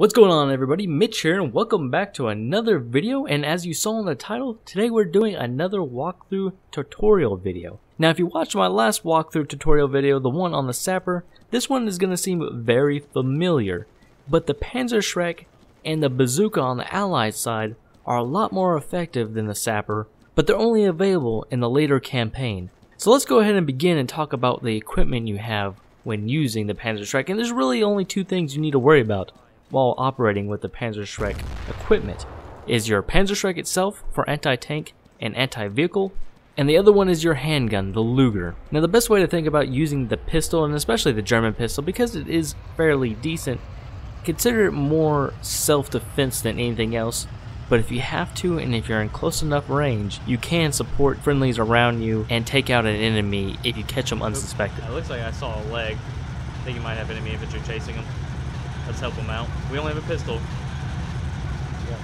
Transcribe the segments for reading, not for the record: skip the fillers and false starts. What's going on, everybody? Mitch here, and welcome back to another video. And as you saw in the title, today we're doing another walkthrough tutorial video. Now, if you watched my last walkthrough tutorial video, the one on the Sapper, this one is going to seem very familiar. But the Panzerschreck and the Bazooka on the Allied side are a lot more effective than the Sapper, but they're only available in the later campaign. So let's go ahead and begin and talk about the equipment you have when using the Panzerschreck. And there's really only two things you need to worry about while operating with the Panzerschreck equipment, is your Panzerschreck itself for anti-tank and anti-vehicle, and the other one is your handgun, the Luger. Now, the best way to think about using the pistol, and especially the German pistol, because it is fairly decent, consider it more self-defense than anything else, but if you have to and if you're in close enough range, you can support friendlies around you and take out an enemy if you catch them unsuspected. It looks like I saw a leg. I think you might have enemy infantry chasing them. Let's help him out. We only have a pistol. Yeah.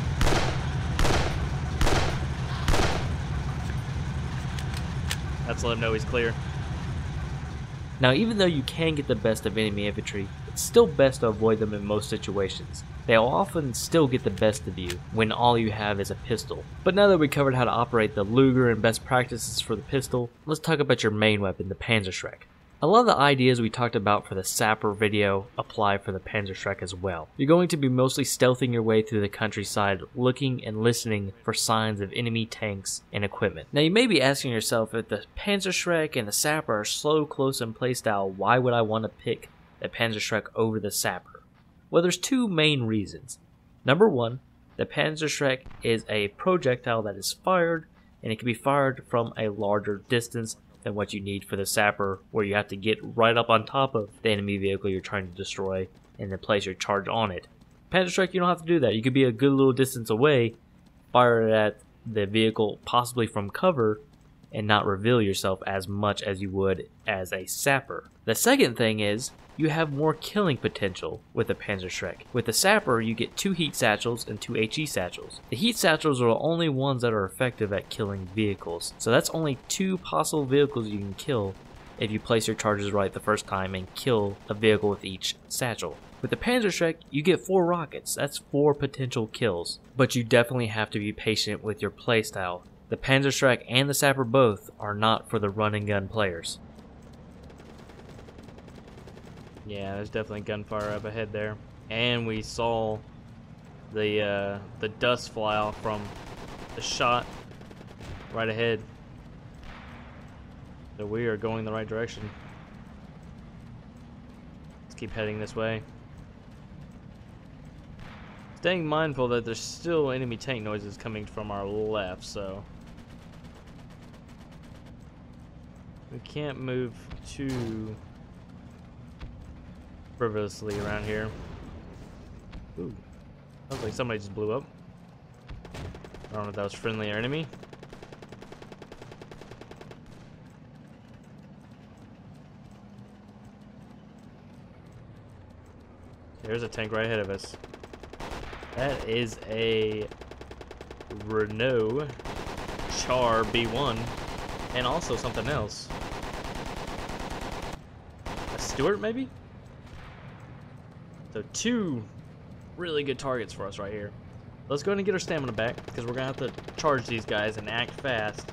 Let's let him know he's clear. Now, even though you can get the best of enemy infantry, it's still best to avoid them in most situations. They'll often still get the best of you when all you have is a pistol. But now that we covered how to operate the Luger and best practices for the pistol, let's talk about your main weapon, the Panzerschreck. A lot of the ideas we talked about for the Sapper video apply for the Panzerschreck as well. You're going to be mostly stealthing your way through the countryside, looking and listening for signs of enemy tanks and equipment. Now, you may be asking yourself, if the Panzerschreck and the Sapper are slow, close, and playstyle, why would I want to pick the Panzerschreck over the Sapper? Well, there's two main reasons. Number one, the Panzerschreck is a projectile that is fired, and it can be fired from a larger distance than what you need for the Sapper, where you have to get right up on top of the enemy vehicle you're trying to destroy and then place your charge on it. Panzerschreck, you don't have to do that. You could be a good little distance away, fire it at the vehicle, possibly from cover, and not reveal yourself as much as you would as a Sapper. The second thing is, you have more killing potential with the Panzerschreck. With the Sapper, you get 2 heat satchels and 2 HE satchels. The heat satchels are the only ones that are effective at killing vehicles, so that's only 2 possible vehicles you can kill if you place your charges right the first time and kill a vehicle with each satchel. With the Panzerschreck, you get 4 rockets. That's 4 potential kills, but you definitely have to be patient with your playstyle. The Panzerschreck and the Sapper both are not for the run and gun players. Yeah, there's definitely gunfire up ahead there, and we saw the dust fly off from the shot right ahead. So we are going the right direction. Let's keep heading this way, staying mindful that there's still enemy tank noises coming from our left, so we can't move too frivolously around here. Ooh, sounds like somebody just blew up. I don't know if that was friendly or enemy. There's a tank right ahead of us. That is a Renault Char B1, and also something else. A Stuart, maybe? So 2 really good targets for us right here. Let's go ahead and get our stamina back, because we're going to have to charge these guys and act fast.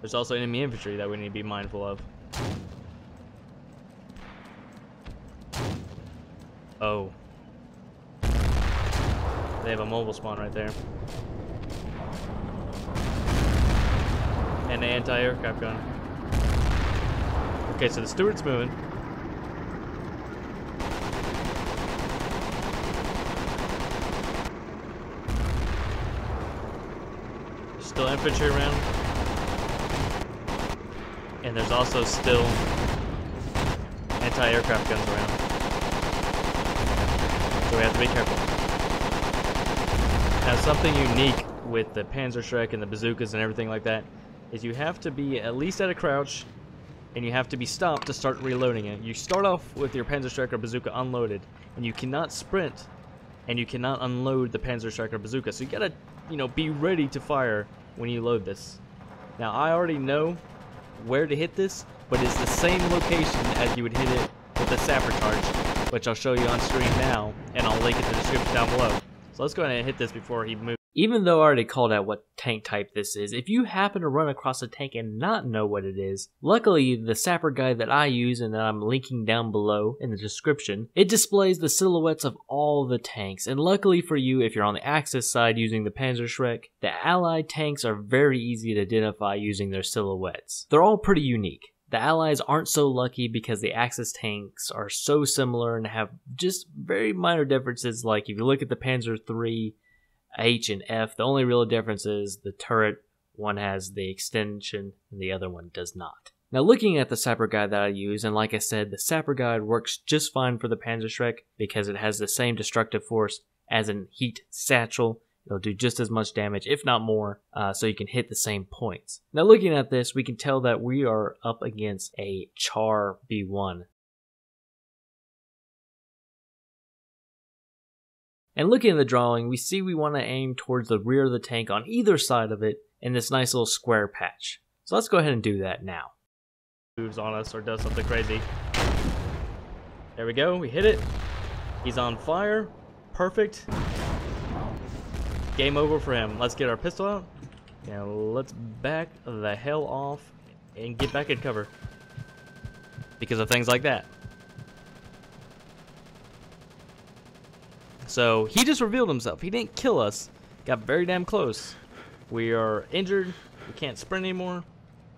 There's also enemy infantry that we need to be mindful of. Oh. They have a mobile spawn right there. And an anti-aircraft gun. Okay, so the Stuart's moving. Still infantry around, and there's also still anti-aircraft guns around, so we have to be careful. Now, something unique with the Panzerschreck and the Bazookas and everything like that is you have to be at least at a crouch, and you have to be stopped to start reloading it. You start off with your Panzerschreck or Bazooka unloaded, and you cannot sprint, and you cannot unload the Panzerschreck or Bazooka, so you gotta, you know, be ready to fire when you load this. Now, I already know where to hit this, but it's the same location as you would hit it with the Sapper charge, but which I'll show you on screen now, and I'll link it to the description down below. So let's go ahead and hit this before he moves. Even though I already called out what tank type this is, if you happen to run across a tank and not know what it is, luckily the Sapper guide that I use and that I'm linking down below in the description, it displays the silhouettes of all the tanks, and luckily for you, if you're on the Axis side using the Panzerschreck, the Allied tanks are very easy to identify using their silhouettes. They're all pretty unique. The Allies aren't so lucky because the Axis tanks are so similar and have just very minor differences. Like if you look at the Panzer III, H and F, the only real difference is the turret. One has the extension and the other one does not. Now looking at the Sapper guide that I use, and like I said, the Sapper guide works just fine for the Panzerschreck because it has the same destructive force as an heat satchel. It'll do just as much damage, if not more, so you can hit the same points. Now looking at this, we can tell that we are up against a Char B1. And looking at the drawing, we see we want to aim towards the rear of the tank on either side of it in this nice little square patch. So let's go ahead and do that now. Moves on us or does something crazy. There we go, we hit it. He's on fire. Perfect. Game over for him. Let's get our pistol out. And let's back the hell off and get back in cover. Because of things like that. So he just revealed himself. He didn't kill us. Got very damn close. We are injured. We can't sprint anymore.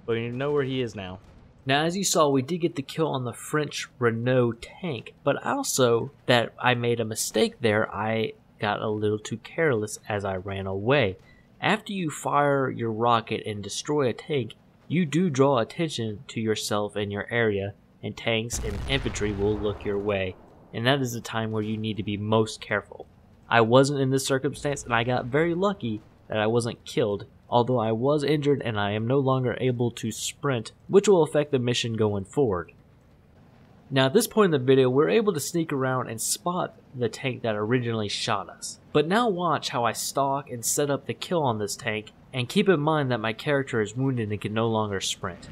But we know where he is now. Now, as you saw, we did get the kill on the French Renault tank. But also, that I made a mistake there. I got a little too careless as I ran away. After you fire your rocket and destroy a tank, you do draw attention to yourself and your area, and tanks and infantry will look your way. And that is the time where you need to be most careful. I wasn't in this circumstance, and I got very lucky that I wasn't killed, although I was injured and I am no longer able to sprint, which will affect the mission going forward. Now at this point in the video, we're able to sneak around and spot the tank that originally shot us. But now watch how I stalk and set up the kill on this tank, and keep in mind that my character is wounded and can no longer sprint.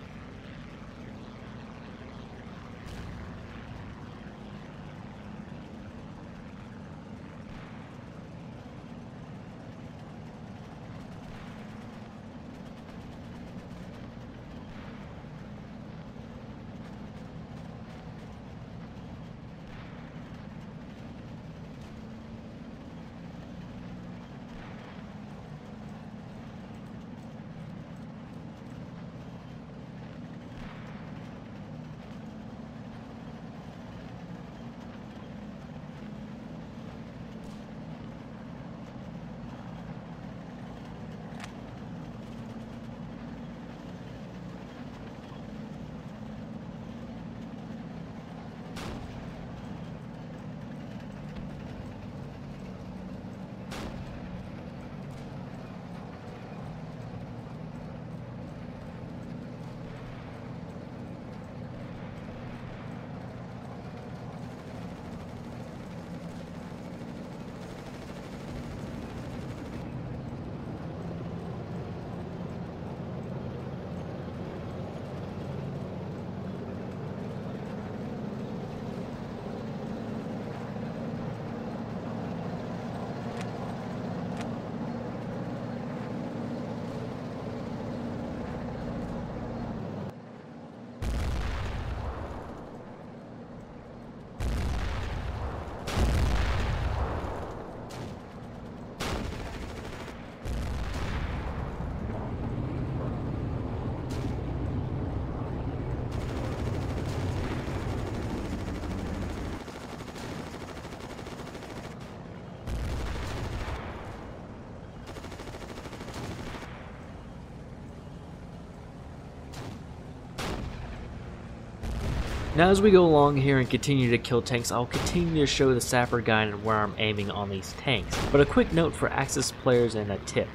Now as we go along here and continue to kill tanks, I'll continue to show the Sapper guide and where I'm aiming on these tanks. But a quick note for Axis players and a tip.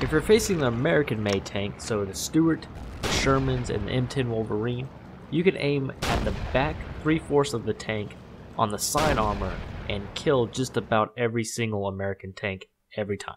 If you're facing the American-made tank, so the Stuart, the Shermans, and the M10 Wolverine, you can aim at the back 3/4 of the tank on the side armor and kill just about every single American tank every time.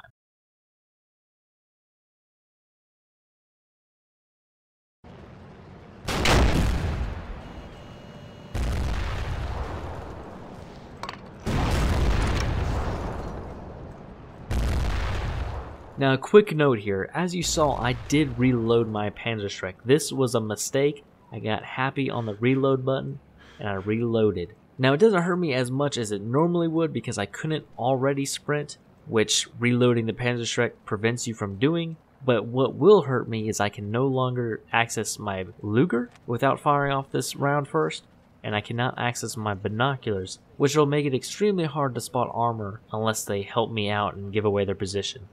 Now, a quick note here. As you saw, I did reload my Panzerschreck. This was a mistake. I got happy on the reload button, and I reloaded. Now, it doesn't hurt me as much as it normally would because I couldn't already sprint, which reloading the Panzerschreck prevents you from doing. But what will hurt me is I can no longer access my Luger without firing off this round first, and I cannot access my binoculars, which will make it extremely hard to spot armor unless they help me out and give away their position.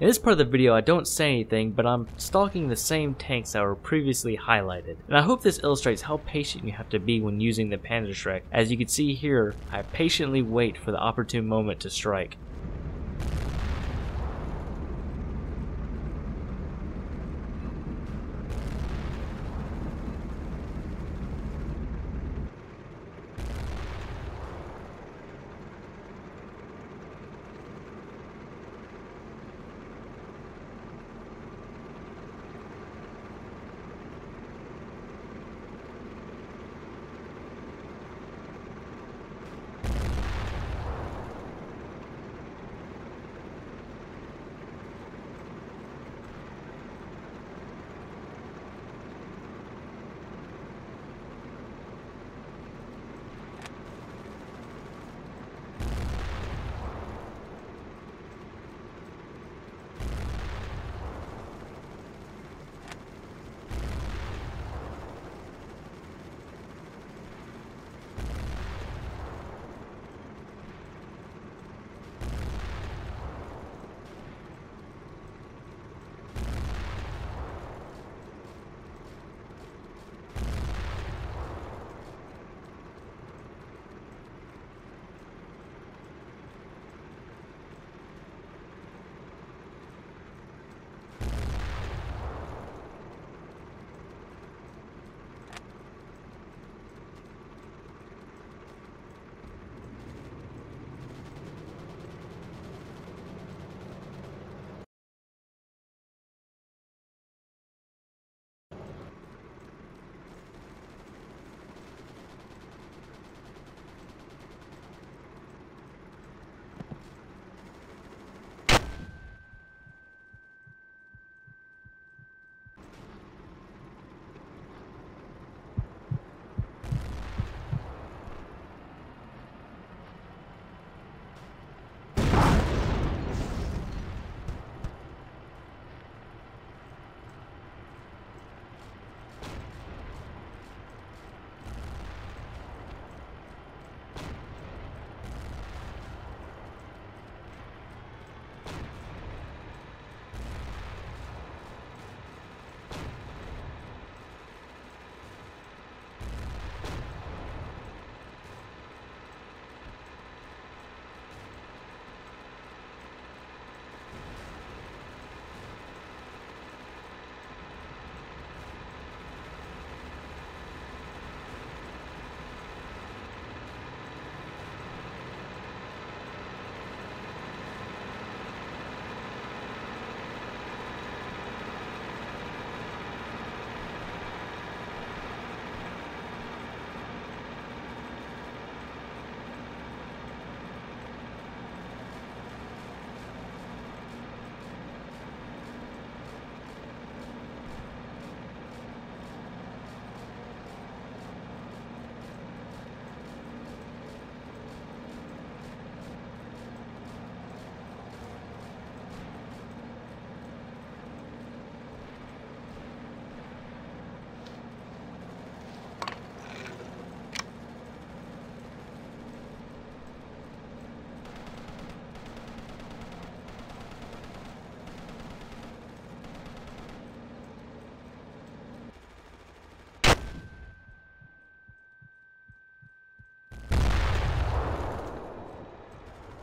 In this part of the video, I don't say anything, but I'm stalking the same tanks that were previously highlighted. And I hope this illustrates how patient you have to be when using the Panzerschreck. As you can see here, I patiently wait for the opportune moment to strike.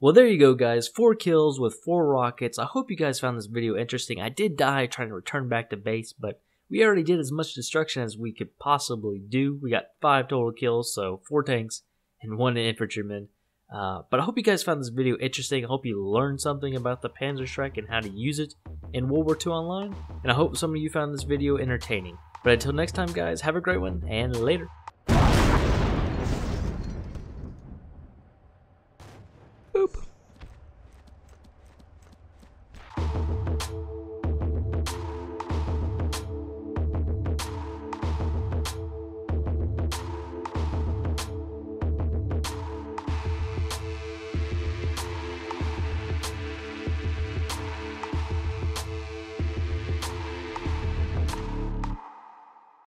Well, there you go, guys. 4 kills with 4 rockets. I hope you guys found this video interesting. I did die trying to return back to base, but we already did as much destruction as we could possibly do. We got 5 total kills, so 4 tanks and 1 infantryman. But I hope you guys found this video interesting. I hope you learned something about the Panzerschreck and how to use it in World War II Online. And I hope some of you found this video entertaining. But until next time, guys, have a great one, and later.